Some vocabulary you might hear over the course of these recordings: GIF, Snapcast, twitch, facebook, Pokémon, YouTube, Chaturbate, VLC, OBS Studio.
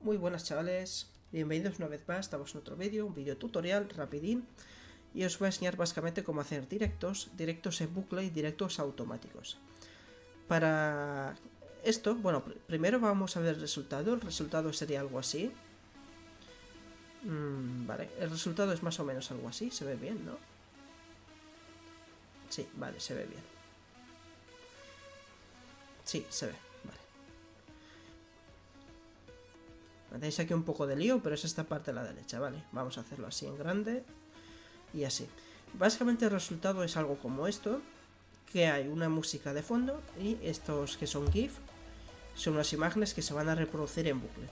Muy buenas chavales, bienvenidos una vez más, estamos en otro vídeo, un vídeo tutorial rapidín y os voy a enseñar básicamente cómo hacer directos en bucle y directos automáticos. Para esto, bueno, primero vamos a ver el resultado sería algo así. Vale, el resultado es más o menos algo así, se ve bien, ¿no? Sí, vale, se ve bien. Sí, se ve. Tenéis aquí un poco de lío, pero es esta parte a la derecha, ¿vale? Vamos a hacerlo así en grande y así. Básicamente el resultado es algo como esto, que hay una música de fondo y estos que son GIF, son unas imágenes que se van a reproducir en bucle.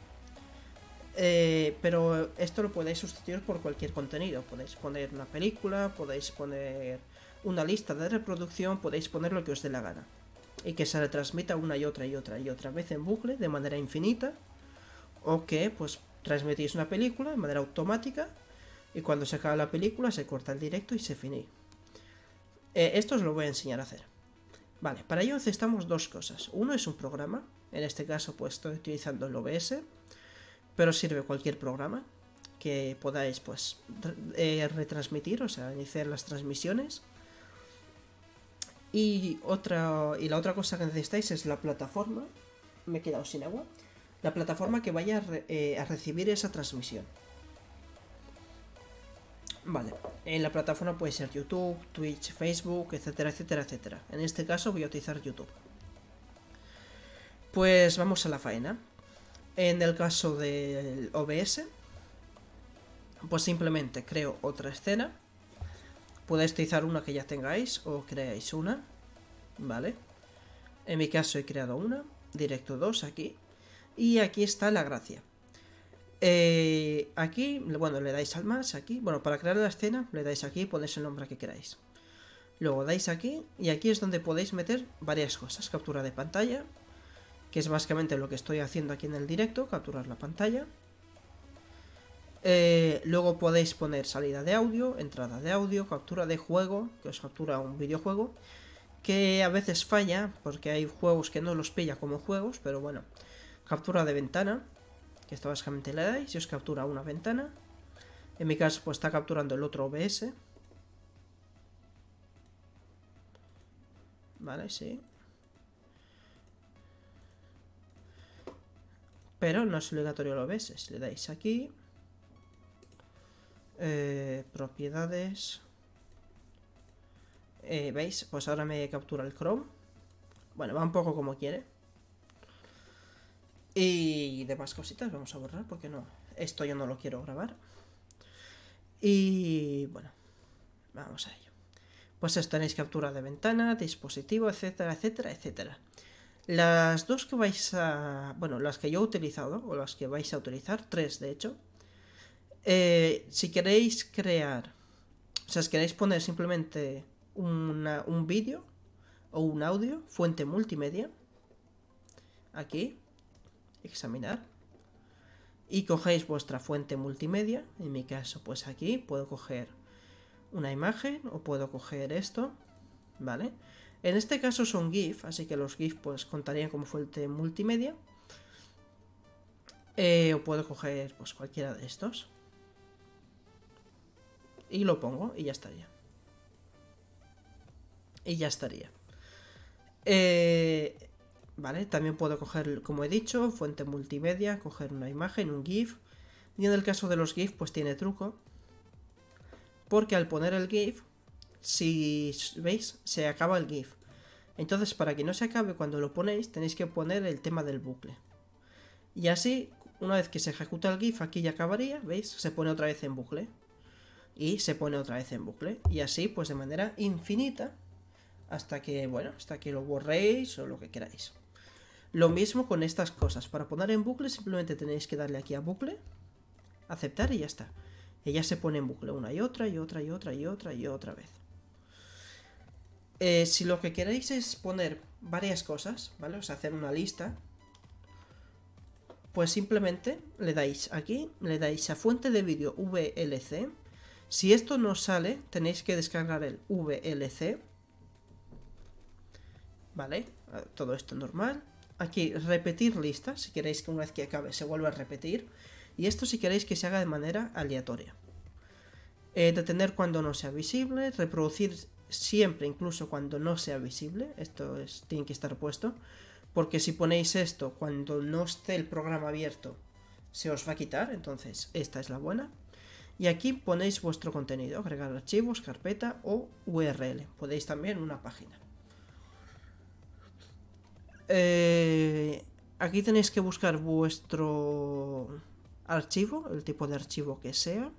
Pero esto lo podéis sustituir por cualquier contenido, podéis poner una película, podéis poner una lista de reproducción, podéis poner lo que os dé la gana. Y que se retransmita una y otra vez en bucle de manera infinita. O que pues transmitís una película de manera automática y cuando se acaba la película se corta el directo y se finí. Esto os lo voy a enseñar a hacer. Vale, para ello necesitamos dos cosas. Uno es un programa, en este caso pues estoy utilizando el OBS, pero sirve cualquier programa que podáis pues retransmitir, o sea, iniciar las transmisiones. Y la otra cosa que necesitáis es la plataforma. Me he quedado sin agua. La plataforma que vaya a recibir esa transmisión. Vale, en la plataforma puede ser YouTube, Twitch, Facebook, etcétera, etcétera, etcétera. En este caso voy a utilizar YouTube. Pues vamos a la faena. En el caso del OBS, pues simplemente creo otra escena. Podéis utilizar una que ya tengáis o creáis una. Vale. En mi caso he creado una. Directo 2 aquí. Y aquí está la gracia. Aquí, bueno, le dais al más, aquí. Bueno, para crear la escena, le dais aquí, ponéis el nombre que queráis. Luego dais aquí, y aquí es donde podéis meter varias cosas. Captura de pantalla, que es básicamente lo que estoy haciendo aquí en el directo, capturar la pantalla. Luego podéis poner salida de audio, entrada de audio, captura de juego, que os captura un videojuego. Que a veces falla, porque hay juegos que no los pilla como juegos, pero bueno. Captura de ventana, que esto básicamente le dais y os captura una ventana. En mi caso pues está capturando el otro OBS. Vale, sí. Pero no es obligatorio el OBS, si le dais aquí. Propiedades. ¿Veis? Pues ahora me captura el Chrome. Bueno, va un poco como quiere. Y demás cositas, vamos a borrar porque no, esto yo no lo quiero grabar. Y bueno, vamos a ello. Pues esto tenéis captura de ventana, dispositivo, etcétera, etcétera, etcétera. Las dos que vais a... bueno, las que yo he utilizado, o las que vais a utilizar, tres de hecho. Si queréis crear, o sea, si queréis poner simplemente un vídeo o un audio, fuente multimedia, aquí... examinar y cogéis vuestra fuente multimedia. En mi caso pues aquí puedo coger una imagen o puedo coger esto, vale. En este caso son GIF, así que los GIF pues contarían como fuente multimedia, o puedo coger pues cualquiera de estos y lo pongo y ya estaría Vale, también puedo coger, como he dicho, fuente multimedia, coger una imagen, un GIF. Y en el caso de los GIF, pues tiene truco. Porque al poner el GIF, si veis, se acaba el GIF. Entonces, para que no se acabe cuando lo ponéis, tenéis que poner el tema del bucle. Y así, una vez que se ejecuta el GIF, aquí ya acabaría, ¿veis? Se pone otra vez en bucle. Y se pone otra vez en bucle. Y así, pues de manera infinita, hasta que, bueno, hasta que lo borréis o lo que queráis. Lo mismo con estas cosas. Para poner en bucle simplemente tenéis que darle aquí a bucle, aceptar y ya está. Y ya se pone en bucle una y otra vez. Si lo que queréis es poner varias cosas, ¿vale? O sea, hacer una lista, pues simplemente le dais aquí, le dais a fuente de vídeo VLC. Si esto no sale, tenéis que descargar el VLC. Vale, todo esto normal. aquí repetir lista, si queréis que una vez que acabe se vuelva a repetir, y esto si queréis que se haga de manera aleatoria. Detener cuando no sea visible, reproducir siempre incluso cuando no sea visible, esto es, tiene que estar puesto, porque si ponéis esto cuando no esté el programa abierto se os va a quitar, entonces esta es la buena. Y aquí ponéis vuestro contenido, agregar archivos, carpeta o URL, podéis también una página. Aquí tenéis que buscar vuestro archivo, el tipo de archivo que sea.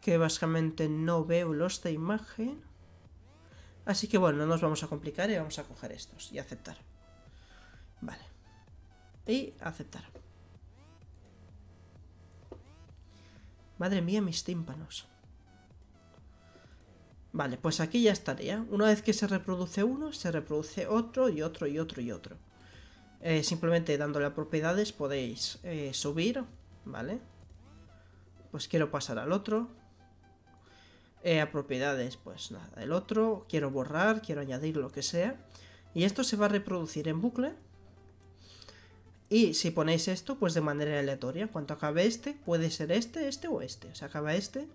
Que básicamente no veo los de imagen. Así que bueno, no nos vamos a complicar y vamos a coger estos y aceptar. Vale. Y aceptar. Madre mía, mis tímpanos. Vale, pues aquí ya estaría. Una vez que se reproduce uno, se reproduce otro y otro y otro y otro. Simplemente dándole a propiedades podéis subir. Vale. Pues quiero pasar al otro. A propiedades, pues nada, el otro, quiero borrar, quiero añadir lo que sea, y esto se va a reproducir en bucle. Y si ponéis esto, pues de manera aleatoria, cuando acabe este, puede ser este, este o este, o sea, acaba este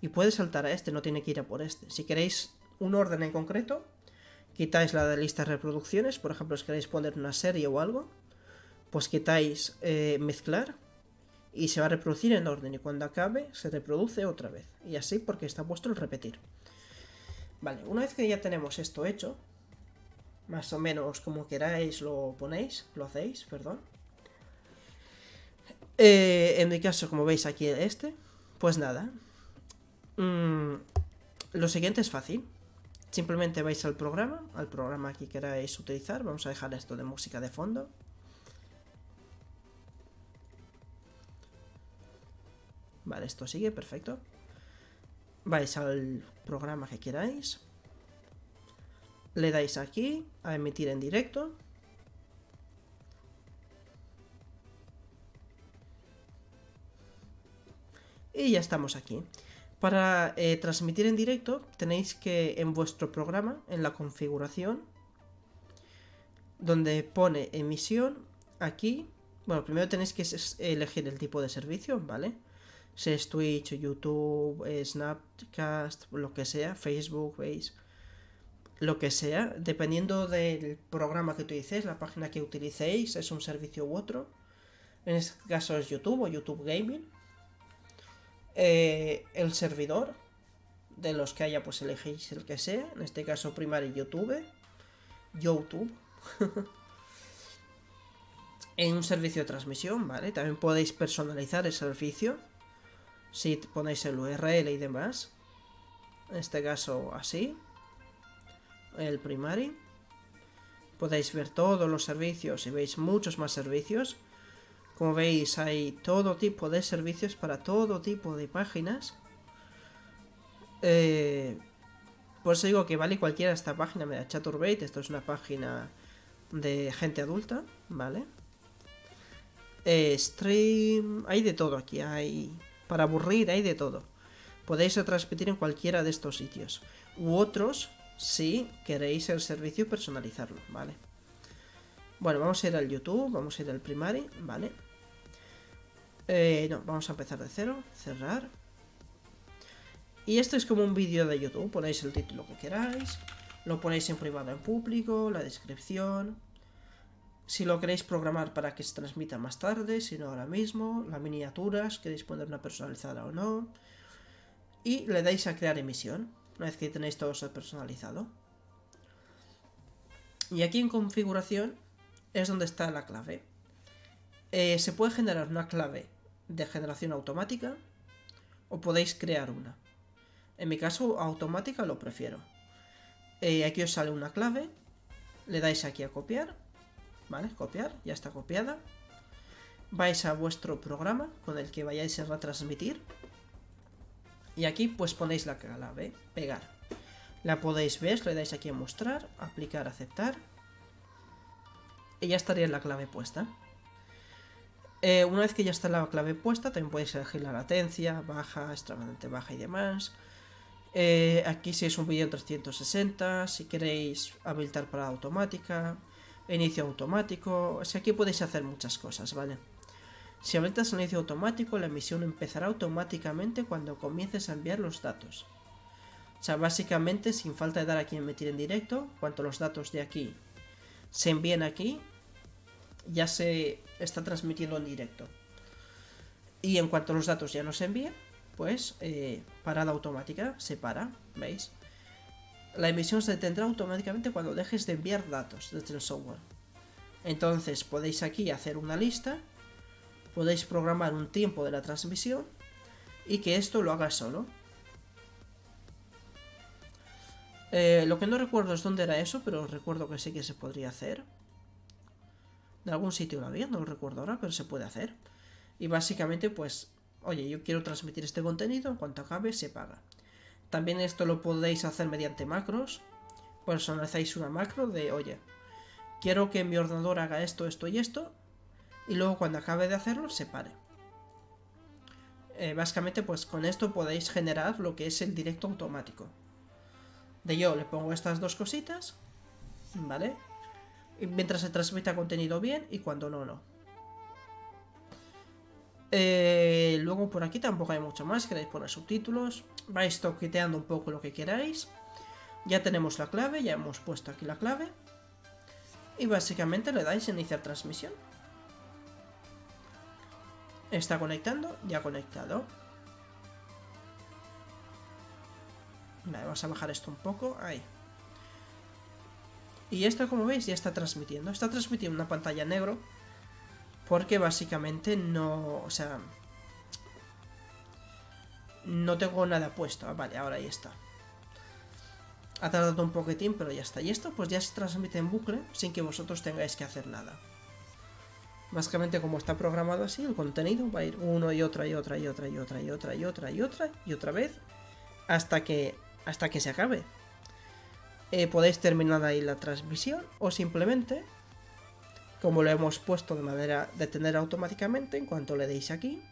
y puede saltar a este, no tiene que ir a por este. Si queréis un orden en concreto, quitáis la de lista de reproducciones, por ejemplo, si queréis poner una serie o algo, pues quitáis mezclar. Y se va a reproducir en orden, y cuando acabe se reproduce otra vez. Y así, porque está puesto el repetir. Vale, una vez que ya tenemos esto hecho, más o menos como queráis lo ponéis, lo hacéis, perdón. En mi caso, como veis aquí este, pues nada. Lo siguiente es fácil. Simplemente vais al programa que queráis utilizar. Vamos a dejar esto de música de fondo. Vale, esto sigue, perfecto. Vais al programa que queráis. Le dais aquí, a emitir en directo. Y ya estamos aquí. Para transmitir en directo tenéis que en vuestro programa, en la configuración, donde pone emisión, aquí, bueno, primero tenéis que elegir el tipo de servicio, ¿vale? Si es Twitch, YouTube, Snapcast, lo que sea, Facebook, veis, lo que sea, dependiendo del programa que utilicéis, la página que utilicéis, es un servicio u otro. En este caso es YouTube o YouTube Gaming. El servidor, de los que haya, pues elegís el que sea. En este caso, primario YouTube. En un servicio de transmisión, ¿vale? También podéis personalizar el servicio. Si ponéis el URL y demás, en este caso así, el primary, podéis ver todos los servicios y veis muchos más servicios. Como veis, hay todo tipo de servicios para todo tipo de páginas. Por eso digo que vale cualquiera esta página, me da Chaturbate, esto es una página de gente adulta, ¿vale? Stream, hay de todo aquí, hay... Para aburrir hay de todo. Podéis transmitir en cualquiera de estos sitios. U otros si queréis el servicio y personalizarlo, ¿vale? Bueno, vamos a ir al YouTube, vamos a ir al primary, ¿vale? No, vamos a empezar de cero, cerrar. Y esto es como un vídeo de YouTube. Ponéis el título que queráis, lo ponéis en privado, en público, la descripción. Si lo queréis programar para que se transmita más tarde, si no ahora mismo, las miniaturas, queréis poner una personalizada o no. Y le dais a crear emisión, una vez que tenéis todo eso personalizado. Y aquí en configuración es donde está la clave. Se puede generar una clave de generación automática o podéis crear una. En mi caso, automática lo prefiero. Aquí os sale una clave, le dais aquí a copiar. Vale, copiar, ya está copiada. Vais a vuestro programa con el que vayáis a retransmitir. Y aquí pues ponéis la clave, pegar. La podéis ver, le dais aquí a mostrar, aplicar, aceptar. Y ya estaría la clave puesta. Una vez que ya está la clave puesta, también podéis elegir la latencia, baja, extremadamente baja y demás. Aquí si es un vídeo en 360, si queréis habilitar para automática, inicio automático, o sea, aquí podéis hacer muchas cosas, ¿vale? Si habilitas el inicio automático, la emisión empezará automáticamente cuando comiences a enviar los datos. O sea, básicamente, sin falta de dar aquí en emitir en directo, cuando los datos de aquí se envíen aquí, ya se está transmitiendo en directo. Y en cuanto los datos ya no se envíen, pues parada automática, se para, ¿veis? La emisión se detendrá automáticamente cuando dejes de enviar datos desde el software. Entonces podéis aquí hacer una lista, podéis programar un tiempo de la transmisión y que esto lo haga solo. Lo que no recuerdo es dónde era eso, pero recuerdo que sí que se podría hacer. De algún sitio la vi, no lo recuerdo ahora, pero se puede hacer. Y básicamente pues, oye, yo quiero transmitir este contenido, en cuanto acabe se paga. También esto lo podéis hacer mediante macros. Personalizáis una macro de, oye, quiero que mi ordenador haga esto, esto y esto, y luego cuando acabe de hacerlo se pare. Básicamente pues con esto podéis generar lo que es el directo automático. De yo le pongo estas dos cositas, ¿vale? Y mientras se transmita contenido bien y cuando no, no. Luego por aquí tampoco hay mucho más, queréis poner subtítulos, vais toqueteando un poco lo que queráis. Ya tenemos la clave, ya hemos puesto aquí la clave. Y básicamente le dais iniciar transmisión. Está conectando, ya conectado. Vale, vamos a bajar esto un poco, ahí. Y esto, como veis, ya está transmitiendo. Está transmitiendo una pantalla negro porque básicamente no, o sea, no tengo nada puesto. Vale, ahora ya está. Ha tardado un poquitín, pero ya está. Y esto pues ya se transmite en bucle sin que vosotros tengáis que hacer nada. Básicamente como está programado así, el contenido va a ir uno y otra y otra y otra y otra y otra y otra y otra y otra vez hasta que se acabe. Podéis terminar ahí la transmisión o simplemente, como lo hemos puesto de manera de detener automáticamente, en cuanto le deis aquí,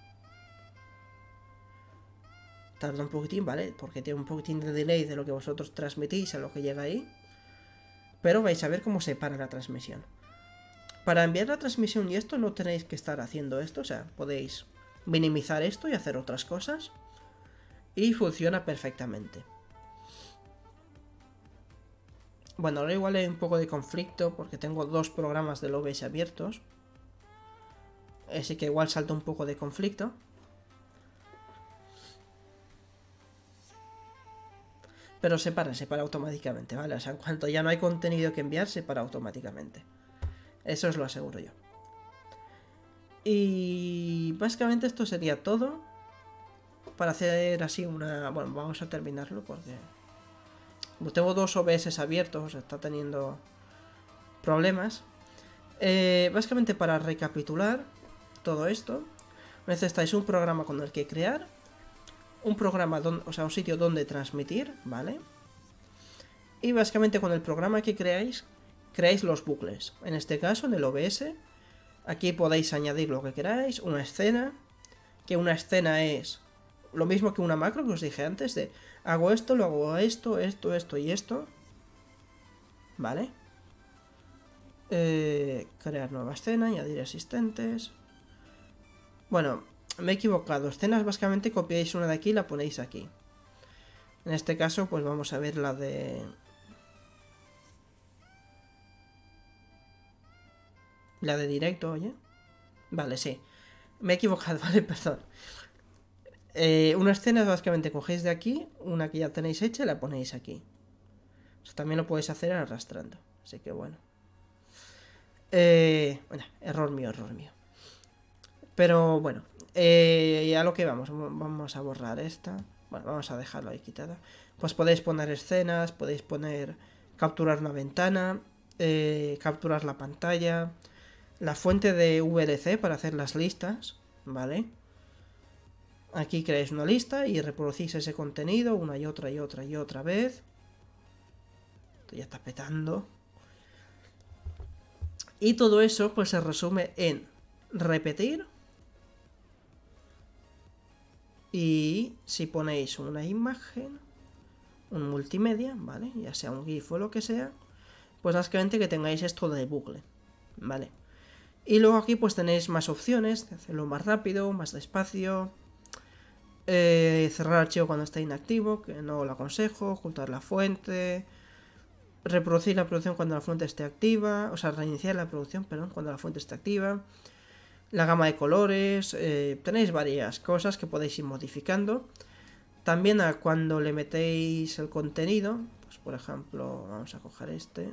tarda un poquitín, ¿vale? Porque tiene un poquitín de delay de lo que vosotros transmitís a lo que llega ahí, pero vais a ver cómo se para la transmisión. Para enviar la transmisión y esto no tenéis que estar haciendo esto, o sea, podéis minimizar esto y hacer otras cosas. Y funciona perfectamente. Bueno, ahora igual hay un poco de conflicto porque tengo dos programas del OBS abiertos. Así que igual salta un poco de conflicto. Pero se para automáticamente, ¿vale? O sea, en cuanto ya no hay contenido que enviar, se para automáticamente. Eso os lo aseguro yo. Y básicamente esto sería todo. Para hacer así una... Bueno, vamos a terminarlo porque... Como tengo dos OBS abiertos, está teniendo problemas. Básicamente para recapitular todo esto, necesitáis un programa con el que crear. Un programa, un sitio donde transmitir, ¿vale? Y básicamente con el programa que creáis, creáis los bucles. En este caso, en el OBS, aquí podéis añadir lo que queráis. Una escena, que una escena es... Lo mismo que una macro que os dije antes de hago esto, lo hago esto y esto. ¿Vale? Crear nueva escena, añadir asistentes. Bueno, me he equivocado. Escenas básicamente copiáis una de aquí y la ponéis aquí. En este caso pues vamos a ver la de... La de directo, oye. Vale, sí. Me he equivocado, vale, perdón. Una escena básicamente cogéis de aquí, una que ya tenéis hecha y la ponéis aquí. O sea, también lo podéis hacer arrastrando. Así que bueno. Bueno, error mío. Pero bueno, a lo que vamos. Vamos a borrar esta. Bueno, vamos a dejarlo ahí quitada. Pues podéis poner escenas, podéis poner capturar una ventana, capturar la pantalla, la fuente de VLC para hacer las listas, ¿vale? Aquí creáis una lista y reproducís ese contenido una y otra y otra y otra vez. Esto ya está petando. Y todo eso pues se resume en repetir, Y si ponéis una imagen, un multimedia, ¿vale? Ya sea un GIF o lo que sea, pues básicamente que tengáis esto de bucle, ¿vale? Y luego aquí pues tenéis más opciones, de hacerlo más rápido, más despacio, cerrar archivo cuando está inactivo, que no lo aconsejo, ocultar la fuente, reproducir la producción cuando la fuente esté activa, o sea, reiniciar la producción, perdón, cuando la fuente esté activa, la gama de colores, tenéis varias cosas que podéis ir modificando. También a cuando le metéis el contenido, pues por ejemplo, vamos a coger este.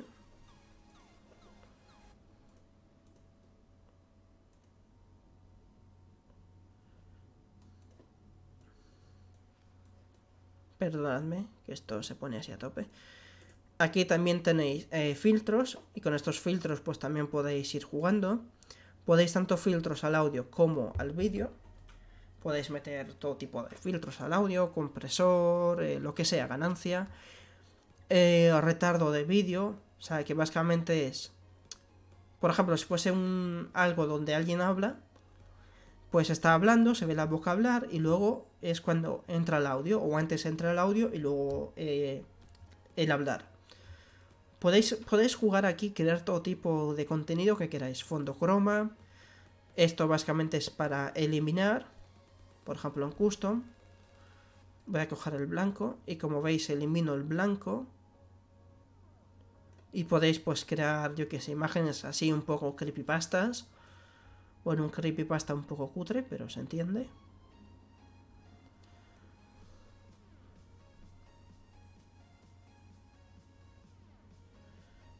Perdonadme, que esto se pone así a tope. Aquí también tenéis filtros, y con estos filtros pues también podéis ir jugando. Podéis tanto filtros al audio como al vídeo. Podéis meter todo tipo de filtros al audio, compresor, lo que sea, ganancia, retardo de vídeo. O sea, que básicamente es, por ejemplo, si fuese algo donde alguien habla, pues está hablando, se ve la boca hablar y luego es cuando entra el audio, o antes entra el audio y luego el hablar. Podéis jugar aquí, crear todo tipo de contenido que queráis, fondo croma, esto básicamente es para eliminar, por ejemplo en custom, voy a coger el blanco y como veis elimino el blanco y podéis pues crear, yo que sé, imágenes así un poco creepypastas. Bueno, un creepypasta un poco cutre, pero se entiende.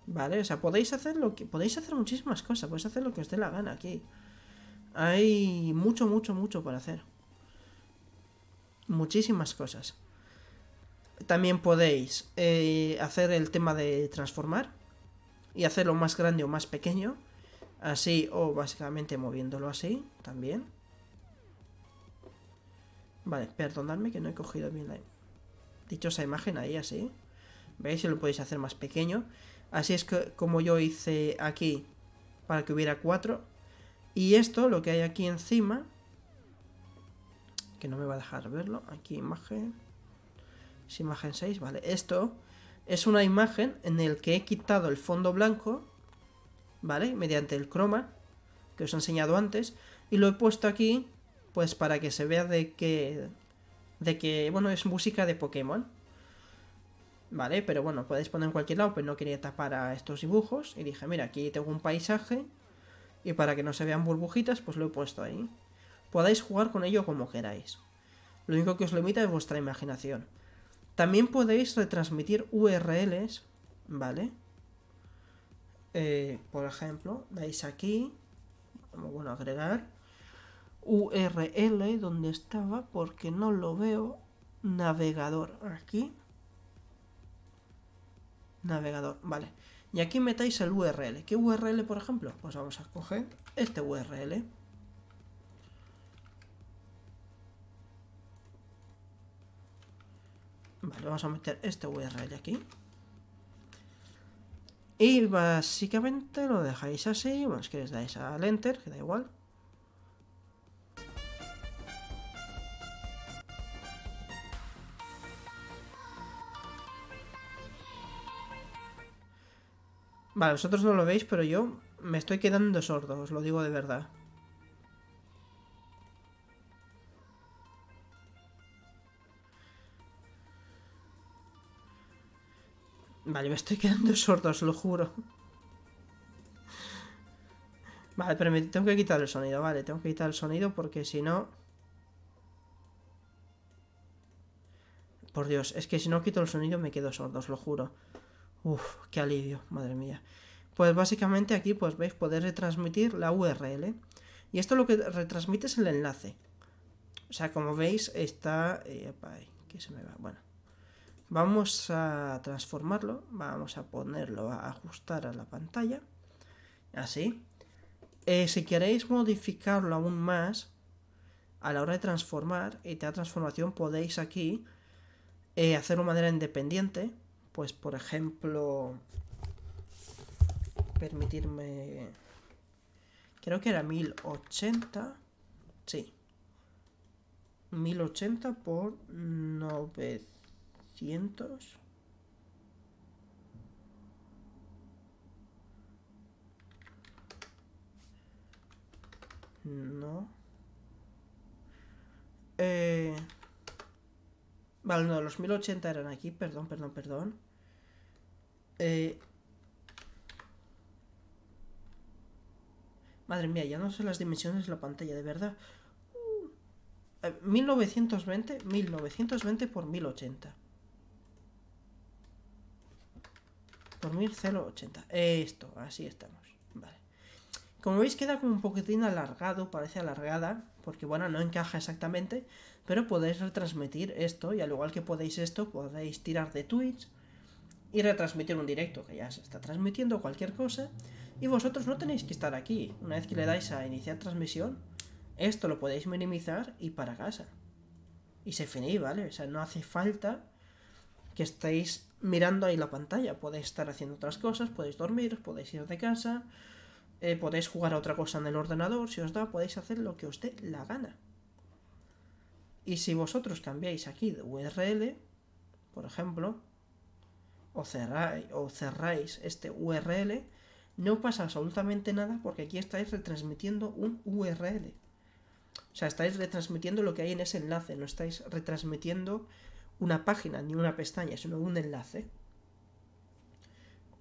Vale, o sea, podéis hacer muchísimas cosas, podéis hacer lo que os dé la gana aquí. Hay mucho para hacer. Muchísimas cosas. También podéis hacer el tema de transformar y hacerlo más grande o más pequeño. Así, o básicamente moviéndolo así, también. Vale, perdonadme que no he cogido bien la dichosa imagen ahí, así. ¿Veis? Si lo podéis hacer más pequeño. Así es que, como yo hice aquí, para que hubiera 4. Y esto, lo que hay aquí encima, que no me va a dejar verlo, aquí imagen, es imagen 6, vale. Esto es una imagen en el que he quitado el fondo blanco, ¿vale? Mediante el croma que os he enseñado antes, y lo he puesto aquí pues para que se vea de que bueno, es música de Pokémon, ¿vale? Pero bueno, podéis poner en cualquier lado, pero no quería tapar a estos dibujos y dije, mira, aquí tengo un paisaje y para que no se vean burbujitas pues lo he puesto ahí. Podéis jugar con ello como queráis, lo único que os limita es vuestra imaginación. También podéis retransmitir URLs, ¿vale? Por ejemplo, dais aquí, bueno, agregar URL, donde estaba, porque no lo veo, navegador, aquí, navegador, vale, y aquí metáis el URL. ¿Qué URL, por ejemplo? Pues vamos a coger este URL, vale, vamos a meter este URL aquí. Y básicamente lo dejáis así, bueno, es que les dais al Enter, que da igual. Vale, vosotros no lo veis, pero yo me estoy quedando sordo, os lo digo de verdad. Vale, me estoy quedando sordo, os lo juro. Vale, pero me tengo que quitar el sonido, vale. Tengo que quitar el sonido porque si no... Por Dios, es que si no quito el sonido me quedo sordo, os lo juro. Uf, qué alivio, madre mía. Pues básicamente aquí, pues veis, poder retransmitir la URL. Y esto lo que retransmite es el enlace. O sea, como veis, está... que se me va, bueno. Vamos a transformarlo, vamos a ponerlo, a ajustar a la pantalla, así. Si queréis modificarlo aún más, a la hora de transformar, y de transformación podéis aquí hacerlo de manera independiente. Pues por ejemplo, permitirme, creo que era 1080, sí. 1080 por 900. No. Vale, no, los 1080 eran aquí, perdón. Madre mía, ya no sé las dimensiones de la pantalla, de verdad. 1920 por 1080. Por 1080. Esto, así estamos. Vale. Como veis queda como un poquitín alargado, parece alargada, porque bueno, no encaja exactamente, pero podéis retransmitir esto, y al igual que podéis esto, podéis tirar de Twitch y retransmitir un directo, que ya se está transmitiendo cualquier cosa, y vosotros no tenéis que estar aquí. Una vez que le dais a iniciar transmisión, esto lo podéis minimizar y para casa. Y se finí, ¿vale? O sea, no hace falta que estéis mirando ahí la pantalla, podéis estar haciendo otras cosas, podéis dormir, podéis ir de casa. Podéis jugar a otra cosa en el ordenador, si os da, podéis hacer lo que os dé la gana. Y si vosotros cambiáis aquí de URL, por ejemplo, o cerráis este URL, no pasa absolutamente nada porque aquí estáis retransmitiendo un URL. O sea, estáis retransmitiendo lo que hay en ese enlace, no estáis retransmitiendo una página ni una pestaña, sino un enlace.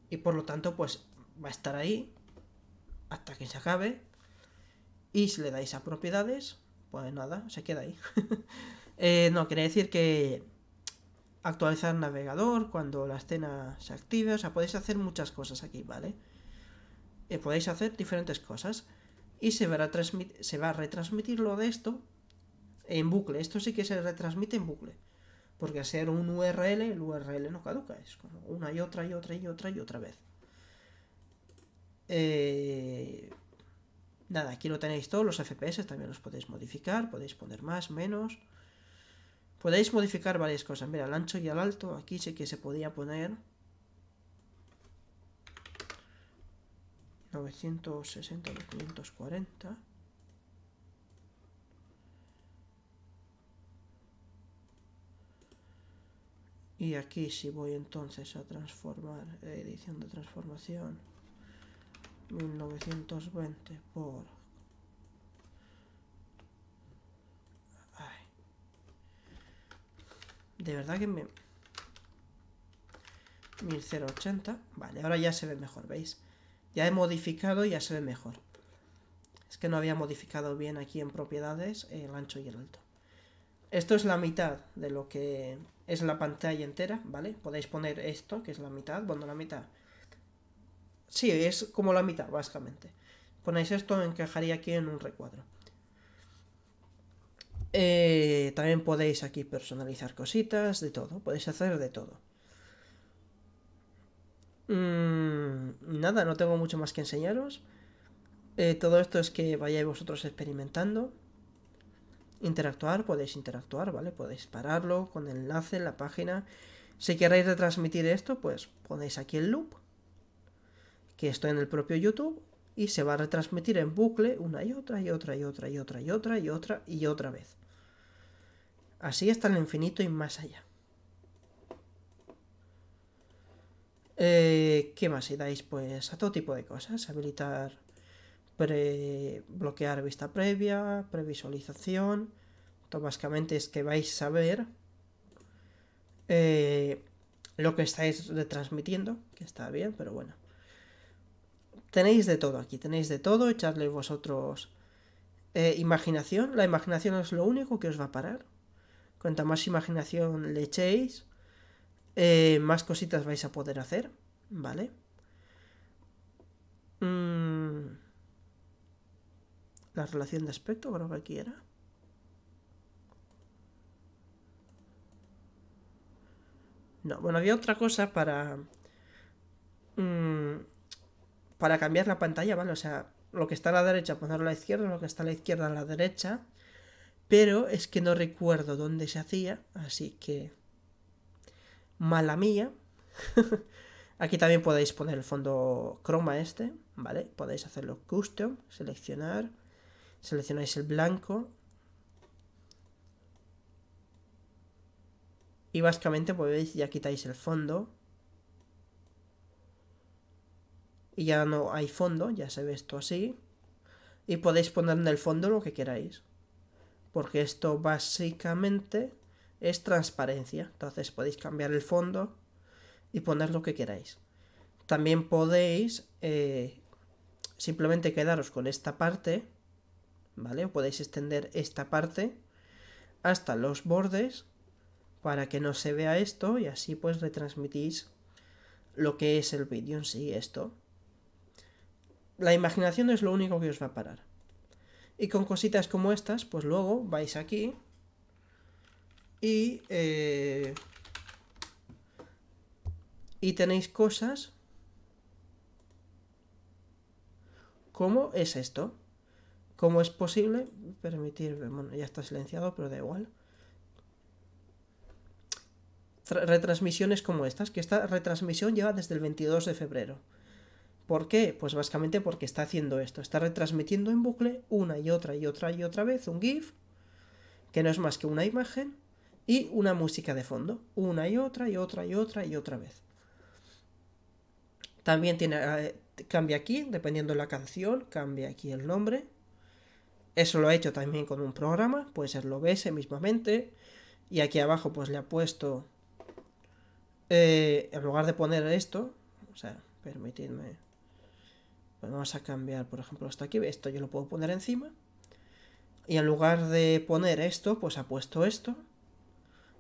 Y por lo tanto, pues va a estar ahí hasta que se acabe, y si le dais a propiedades, pues nada, se queda ahí. No, quiere decir que actualizar navegador cuando la escena se active, o sea, podéis hacer muchas cosas aquí, ¿vale? Podéis hacer diferentes cosas, y se va a retransmitir lo de esto en bucle. Esto sí que se retransmite en bucle, porque al ser un URL, el URL no caduca, es como una y otra vez. Nada, aquí lo tenéis todo, los FPS también los podéis modificar, podéis poner más, menos, podéis modificar varias cosas. Mira, al ancho y al alto, aquí sí que se podía poner 960 por 540. Y aquí si voy entonces a transformar, edición de transformación, 1920 por... Ay. De verdad que me... 1080. Vale, ahora ya se ve mejor, ¿veis? Ya he modificado y ya se ve mejor. Es que no había modificado bien aquí en propiedades el ancho y el alto. Esto es la mitad de lo que es la pantalla entera, ¿vale? Podéis poner esto, que es la mitad, bueno, la mitad... Sí, es como la mitad, básicamente. Ponéis esto, encajaría aquí en un recuadro. También podéis aquí personalizar cositas, de todo. Podéis hacer de todo. Nada, no tengo mucho más que enseñaros. Todo esto es que vayáis vosotros experimentando. Interactuar, podéis interactuar, ¿vale? Podéis pararlo con el enlace en la página. Si queréis retransmitir esto, pues ponéis aquí el loop, que estoy en el propio YouTube, y se va a retransmitir en bucle una y otra vez. Así hasta el infinito y más allá. ¿Qué más? Si dais pues a todo tipo de cosas, habilitar, bloquear vista previa, previsualización, todo básicamente es que vais a ver lo que estáis retransmitiendo, que está bien, pero bueno. Tenéis de todo aquí, tenéis de todo, echadle vosotros imaginación. La imaginación es lo único que os va a parar. Cuanta más imaginación le echéis, más cositas vais a poder hacer, ¿vale? La relación de aspecto, creo que aquí era. No, bueno, había otra cosa para cambiar la pantalla, ¿vale? O sea, lo que está a la derecha ponerlo a la izquierda, lo que está a la izquierda a la derecha, pero es que no recuerdo dónde se hacía, así que... mala mía. Aquí también podéis poner el fondo croma este, ¿vale? Podéis hacerlo custom, seleccionáis el blanco, Y básicamente, pues veis, ya quitáis el fondo. Y ya no hay fondo, ya se ve esto así. Y podéis poner en el fondo lo que queráis. Porque esto básicamente es transparencia. Entonces podéis cambiar el fondo y poner lo que queráis. También podéis simplemente quedaros con esta parte, ¿vale? O podéis extender esta parte hasta los bordes para que no se vea esto y así pues retransmitís lo que es el vídeo en sí, esto. La imaginación es lo único que os va a parar. Y con cositas como estas, pues luego vais aquí y tenéis cosas como es esto. ¿Cómo es posible permitir? Bueno, ya está silenciado, pero da igual. Retransmisiones como estas, que esta retransmisión lleva desde el 22 de febrero. ¿Por qué? Pues básicamente porque está haciendo esto. Está retransmitiendo en bucle una y otra y otra y otra vez un GIF, que no es más que una imagen, y una música de fondo. Una y otra y otra y otra y otra vez. También tiene, cambia aquí, dependiendo de la canción, cambia aquí el nombre. Eso lo ha hecho también con un programa, puede ser el OBS mismamente. Y aquí abajo pues le ha puesto, en lugar de poner esto, o sea, permitidme... Pues vamos a cambiar, por ejemplo, hasta aquí. Esto yo lo puedo poner encima. Y en lugar de poner esto, pues ha puesto esto.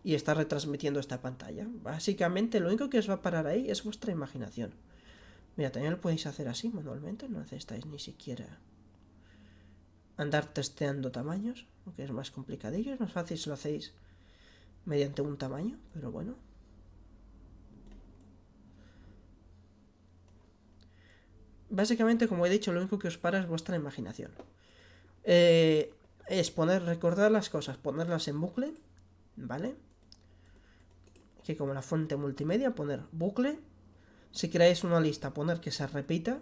Y está retransmitiendo esta pantalla. Básicamente lo único que os va a parar ahí es vuestra imaginación. Mira, también lo podéis hacer así manualmente. No necesitáis ni siquiera andar testeando tamaños, aunque es más complicadillo. Es más fácil si lo hacéis mediante un tamaño, pero bueno. Básicamente, como he dicho, lo único que os para es vuestra imaginación. Es poner, recordar las cosas, ponerlas en bucle, ¿vale? Aquí como la fuente multimedia, poner bucle. Si creáis una lista, poner que se repita.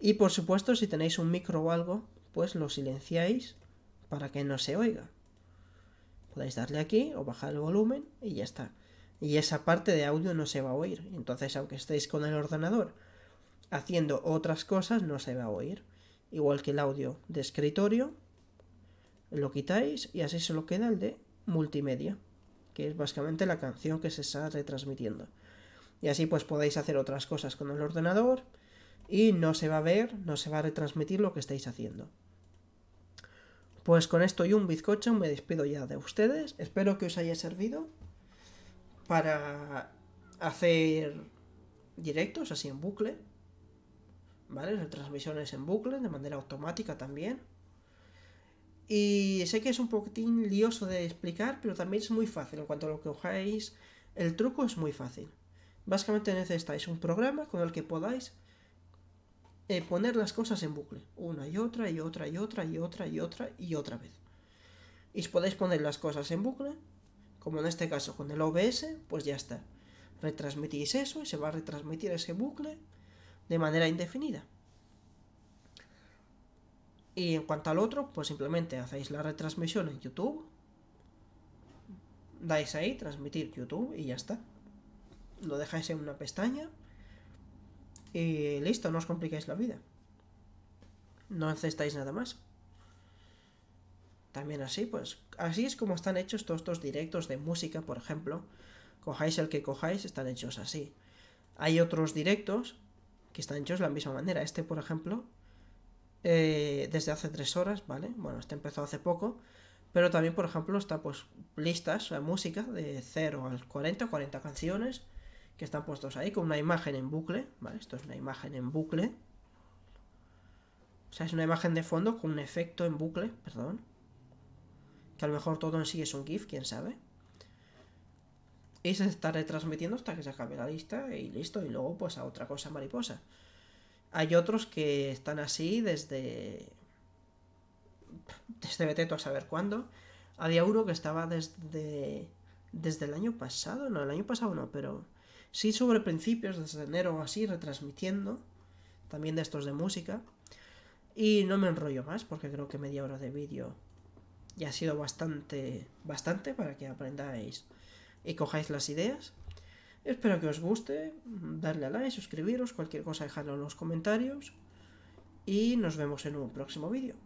Y por supuesto, si tenéis un micro o algo, pues lo silenciáis para que no se oiga. Podéis darle aquí o bajar el volumen y ya está. Y esa parte de audio no se va a oír. Entonces, aunque estéis con el ordenador haciendo otras cosas, no se va a oír. Igual que el audio de escritorio, lo quitáis y así solo queda el de multimedia, que es básicamente la canción que se está retransmitiendo. Y así pues podéis hacer otras cosas con el ordenador y no se va a ver, no se va a retransmitir lo que estáis haciendo. Pues con esto y un bizcocho me despido ya de ustedes. Espero que os haya servido para hacer directos así en bucle, ¿vale? Retransmisiones en bucle, de manera automática también. Y sé que es un poquitín lioso de explicar, pero también es muy fácil. En cuanto a lo que cojáis, el truco es muy fácil. Básicamente necesitáis un programa con el que podáis poner las cosas en bucle. Una y otra y otra y otra y otra y otra y otra vez. Y si podéis poner las cosas en bucle, como en este caso con el OBS, pues ya está. Retransmitís eso y se va a retransmitir ese bucle de manera indefinida. Y en cuanto al otro, pues simplemente hacéis la retransmisión en YouTube, dais ahí transmitir YouTube y ya está. Lo dejáis en una pestaña y listo, no os compliquéis la vida, no necesitáis nada más. También así, pues así es como están hechos todos estos directos de música, por ejemplo. Cojáis el que cojáis, están hechos así. Hay otros directos que están hechos de la misma manera. Este, por ejemplo, desde hace 3 horas, ¿vale? Bueno, este empezó hace poco, pero también, por ejemplo, está pues listas de música de 0 al 40, 40 canciones que están puestos ahí con una imagen en bucle, ¿vale? Esto es una imagen en bucle. O sea, es una imagen de fondo con un efecto en bucle, perdón. Que a lo mejor todo en sí es un GIF, quién sabe. Y se está retransmitiendo hasta que se acabe la lista y listo, y luego pues a otra cosa mariposa. Hay otros que están así desde Beteto a saber cuándo. Había uno que estaba desde el año pasado, no, el año pasado no, pero sí sobre principios, desde enero o así, retransmitiendo, también de estos de música. Y no me enrollo más porque creo que media hora de vídeo ya ha sido bastante para que aprendáis y cojáis las ideas. Espero que os guste, darle a like, suscribiros, cualquier cosa dejadlo en los comentarios y nos vemos en un próximo vídeo.